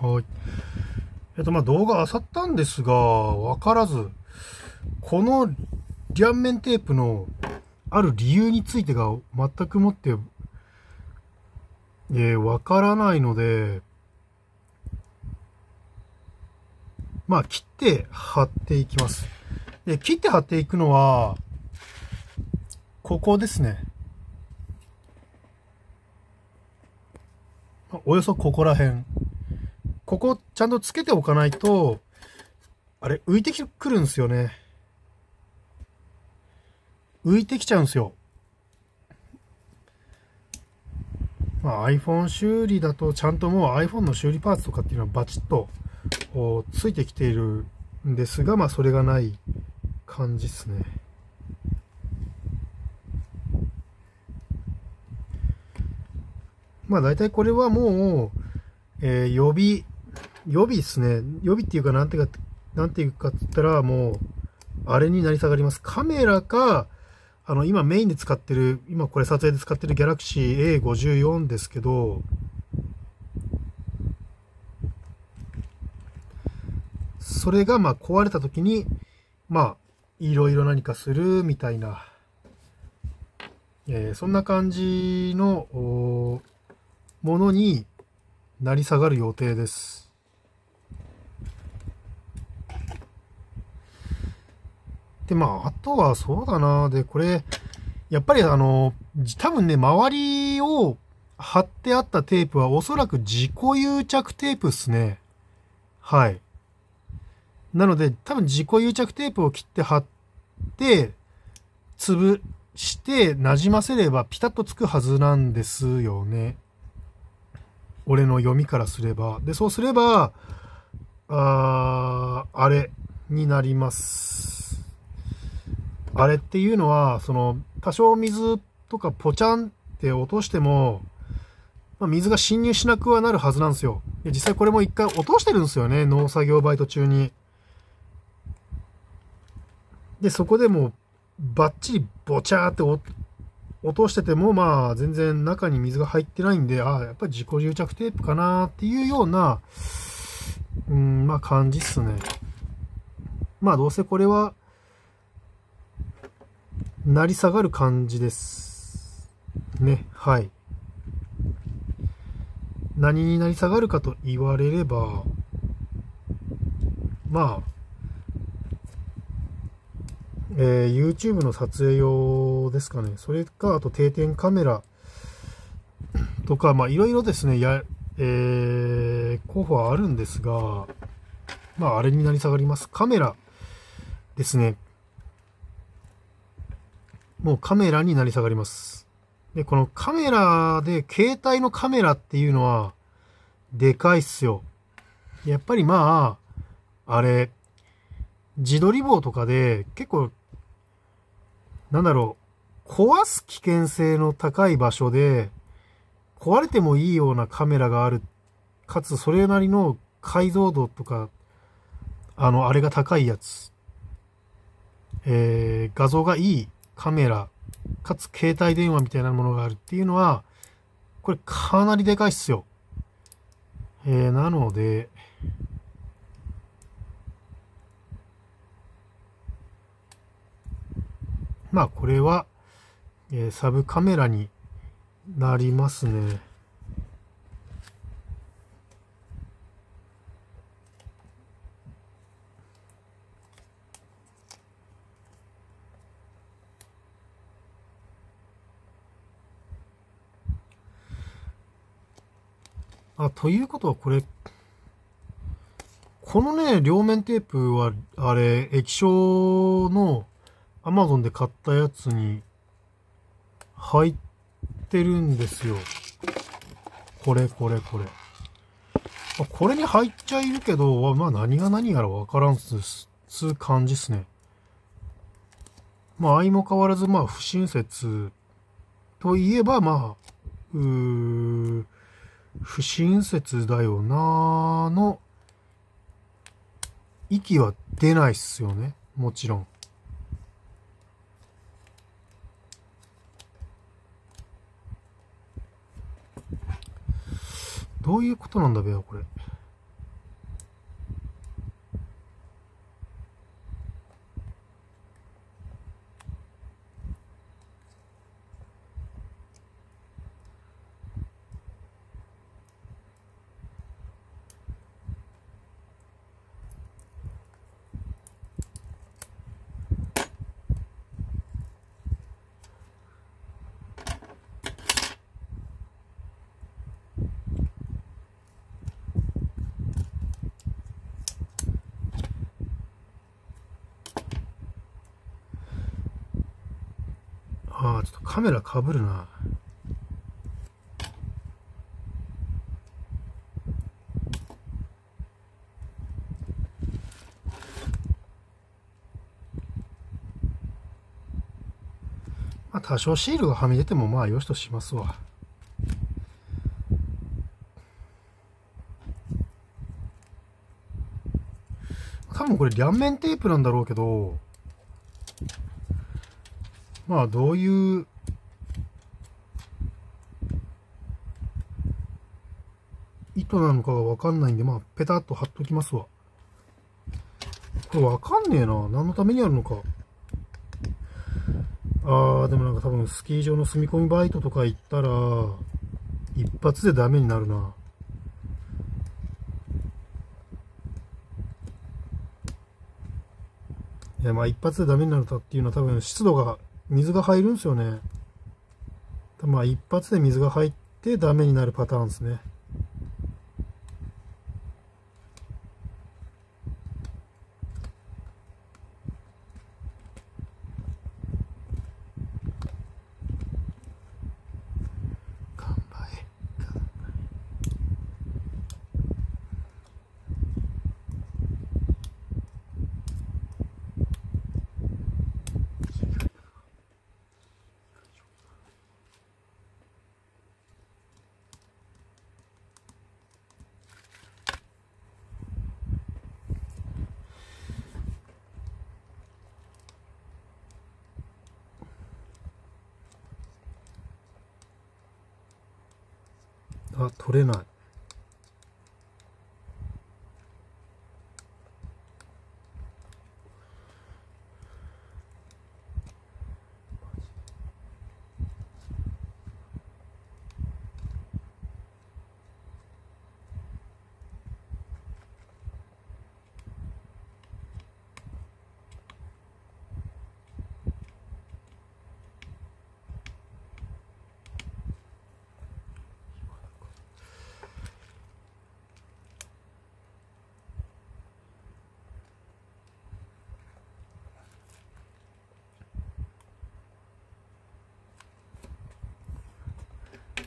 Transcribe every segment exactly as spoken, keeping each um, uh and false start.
はい。えっと、まあ、動画漁ったんですが、わからず、この両面テープのある理由についてが全くもって、えー、わからないので、まあ、切って貼っていきます。で、切って貼っていくのは、ここですね。およそここら辺。ここちゃんとつけておかないと、あれ、浮いてくるんですよね。浮いてきちゃうんですよ。まあ、iPhone 修理だと、ちゃんともう iPhone の修理パーツとかっていうのはバチッとついてきているんですが、まあ、それがない感じですね。まあ、大体これはもう、えー、予備、予備ですね。予備っていうか、なんていうか、なんていうかって言ったら、もう、あれになり下がります。カメラか、あの、今メインで使ってる、今これ撮影で使ってる Galaxy エーごじゅうよん ですけど、それが、まあ、壊れた時に、まあ、いろいろ何かするみたいな、えー、そんな感じの、ものになり下がる予定です。で、まあ、あとはそうだな。で、これ、やっぱりあの、多分ね、周りを貼ってあったテープはおそらく自己癒着テープですね。はい。なので、多分自己癒着テープを切って貼って、潰して馴染ませればピタッとつくはずなんですよね。俺の読みからすれば。で、そうすれば、あー、あれになります。あれっていうのは、その、多少水とかポチャンって落としても、まあ、水が侵入しなくはなるはずなんですよ。で、実際これも一回落としてるんですよね。農作業バイト中に。で、そこでもう、バッチリボチャーって落と落としてても、まあ、全然中に水が入ってないんで、ああ、やっぱり自己癒着テープかなっていうような、うん、まあ、感じっすね。まあ、どうせこれは、成り下がる感じです。ね、はい。何に成り下がるかと言われれば、まあ、えー、YouTube の撮影用ですかね。それか、あと定点カメラとか、まあいろいろですね、や、えー、候補はあるんですが、まああれになり下がります。カメラですね。もうカメラになり下がります。で、このカメラで、携帯のカメラっていうのは、でかいっすよ。やっぱりまあ、あれ、自撮り棒とかで結構、なんだろう、壊す危険性の高い場所で、壊れてもいいようなカメラがある。かつ、それなりの解像度とか、あの、あれが高いやつ。えー、画像がいいカメラ、かつ携帯電話みたいなものがあるっていうのは、これかなりでかいっすよ。えー、なので、まあこれは、えー、サブカメラになりますね。あ、ということはこれ、このね、両面テープは、あれ、液晶の、アマゾンで買ったやつに入ってるんですよ。これこれこれ。これに入っちゃいるけど、まあ何が何やらわからんす、つう感じっすね。まあ相も変わらず、まあ不親切といえば、まあ、うー、不親切だよなーの、息は出ないっすよね。もちろん。どういうことなんだべよ、これ。ああ、ちょっとカメラかぶるな。まあ、多少シールがはみ出てもまあよしとしますわ。多分これ両面テープなんだろうけど、まあどういう意図なのかが分かんないんで、まあペタッと貼っときますわ。これ分かんねえな。何のためにあるのか。ああ、でもなんか多分スキー場の住み込みバイトとか行ったら、一発でダメになるな。いや、まあ一発でダメになるたっていうのは多分湿度が、水が入るんですよね。まあ一発で水が入ってダメになるパターンですね。あ、取れない。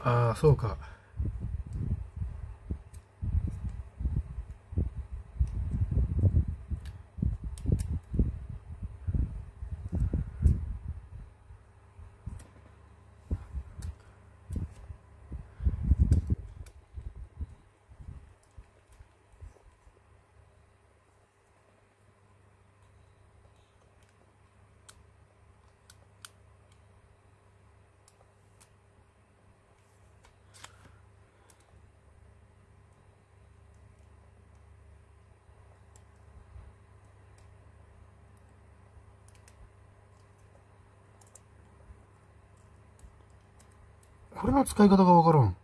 ああ、そうか。これの使い方がわからん。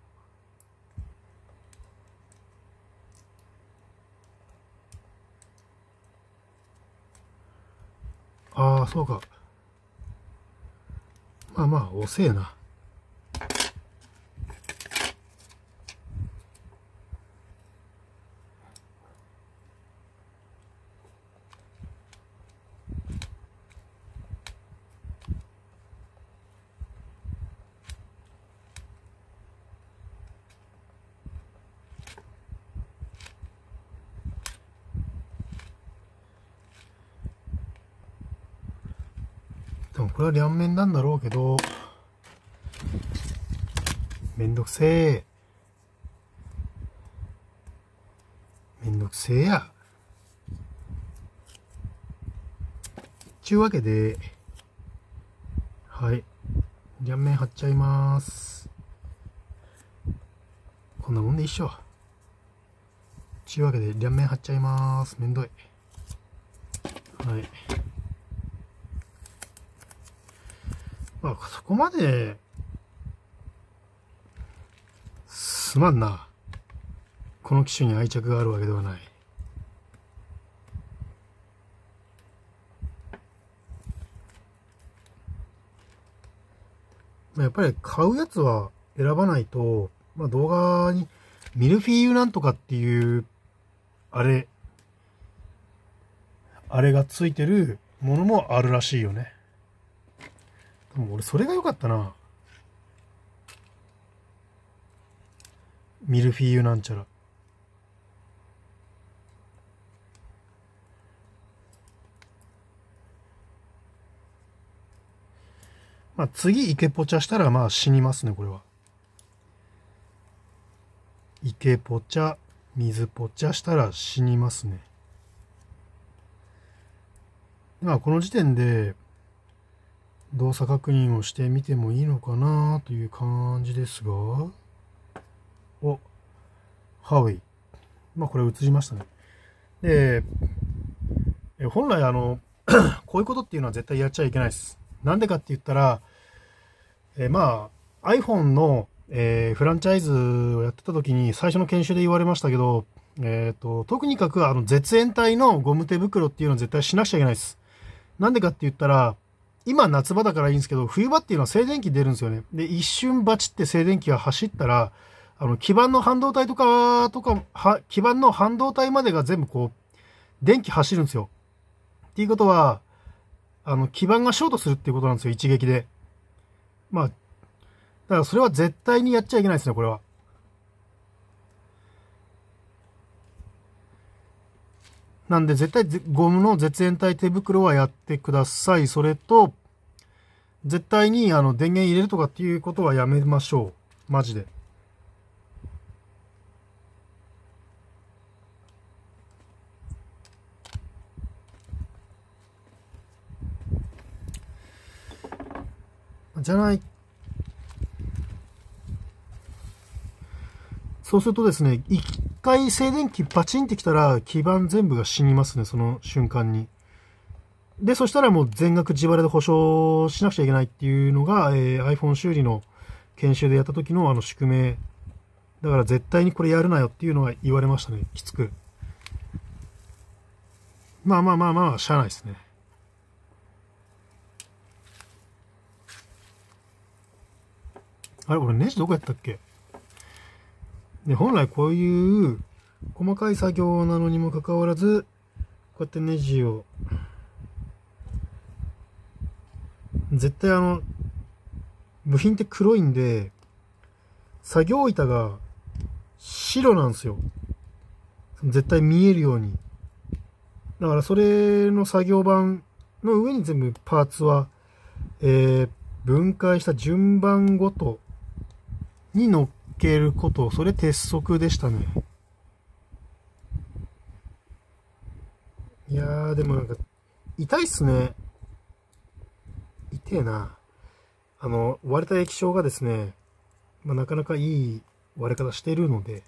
ああ、そうか。まあまあ、遅えな。これは両面なんだろうけど、めんどくせえ。めんどくせえや。ちゅうわけで、はい。両面貼っちゃいます。こんなもんでいいっしょ。ちゅうわけで両面貼っちゃいます。めんどい。はい、まあそこまですまんな。この機種に愛着があるわけではない。やっぱり買うやつは選ばないと、まあ、動画にミルフィーユなんとかっていうあれあれがついてるものもあるらしいよね。でも俺それが良かったな。ミルフィーユなんちゃら。まあ次イケポチャしたらまあ死にますね、これは。イケポチャ、水ポチャしたら死にますね。まあこの時点で動作確認をしてみてもいいのかなという感じですが、お、ハウイ。まあこれ映りましたね。で、本来あの、こういうことっていうのは絶対やっちゃいけないです。なんでかって言ったら、えー、まあ iPhone の、えー、フランチャイズをやってた時に最初の研修で言われましたけど、えー、ととにかくあの絶縁体のゴム手袋っていうのは絶対しなくちゃいけないです。なんでかって言ったら、今夏場だからいいんですけど、冬場っていうのは静電気出るんですよね。で一瞬バチって静電気が走ったら、あの基板の半導体とかとかは基板の半導体までが全部こう電気走るんですよ。っていうことはあの基板がショートするっていうことなんですよ、一撃で。まあだからそれは絶対にやっちゃいけないですね、これは。なんで絶対ゴムの絶縁体手袋はやってください。それと絶対にあの電源入れるとかっていうことはやめましょう、マジで。じゃない。そうするとですね、一回静電気バチンってきたら基板全部が死にますね、その瞬間に。でそしたらもう全額自腹で保証しなくちゃいけないっていうのが、えー、iPhone 修理の研修でやった時のあの宿命だから、絶対にこれやるなよっていうのは言われましたね、きつく。まあまあまあまあしゃあないですね。あれ、俺ネジどこやったっけ？で、本来こういう細かい作業なのにもかかわらず、こうやってネジを、絶対あの、部品って黒いんで、作業板が白なんですよ。絶対見えるように。だからそれの作業板の上に全部パーツは、えー、分解した順番ごと、に乗っけること、それ鉄則でしたね。いやー、でもなんか、痛いっすね。痛えな。あの、割れた液晶がですね、まあ、なかなかいい割れ方してるので、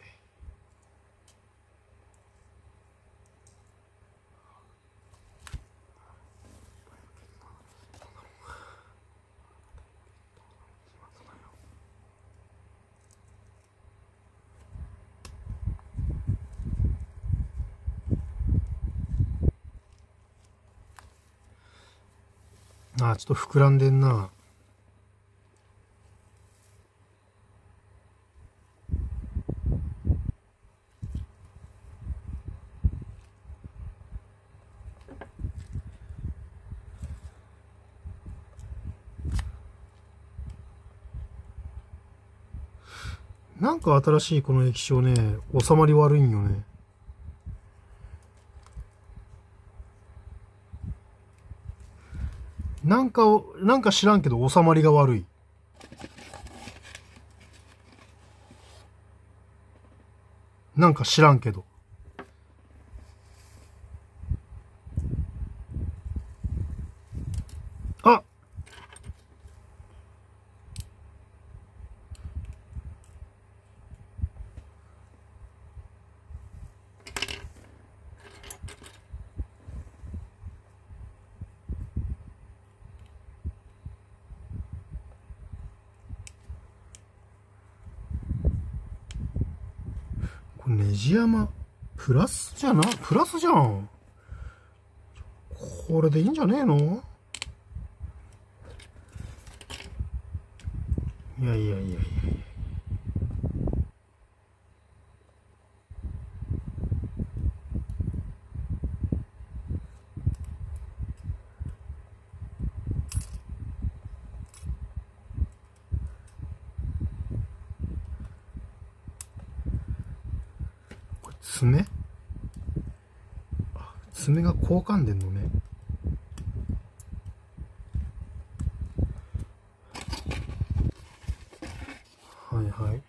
ああちょっと膨らんでんな。なんか新しいこの液晶ね、収まり悪いんよね。なんか、なんか知らんけど収まりが悪い。なんか知らんけど。あ！これネジ山プラスじゃな、プラスじゃん。これでいいんじゃねえの？いやいやいやいや。これ爪？あ、爪がこうかんでんのね。はいはい。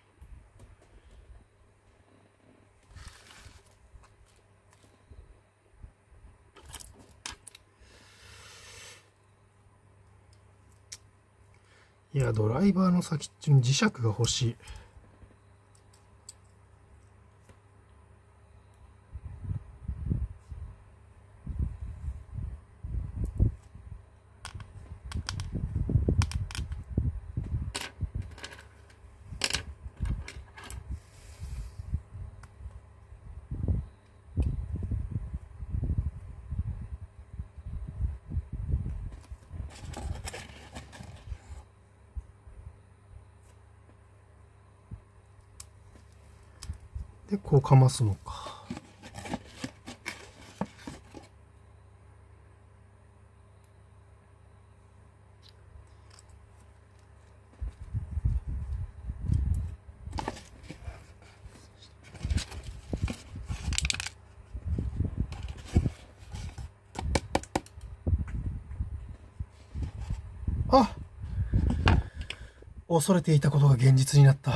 いや、ドライバーの先っちょに磁石が欲しい。で、こうかますのか。あ、恐れていたことが現実になった。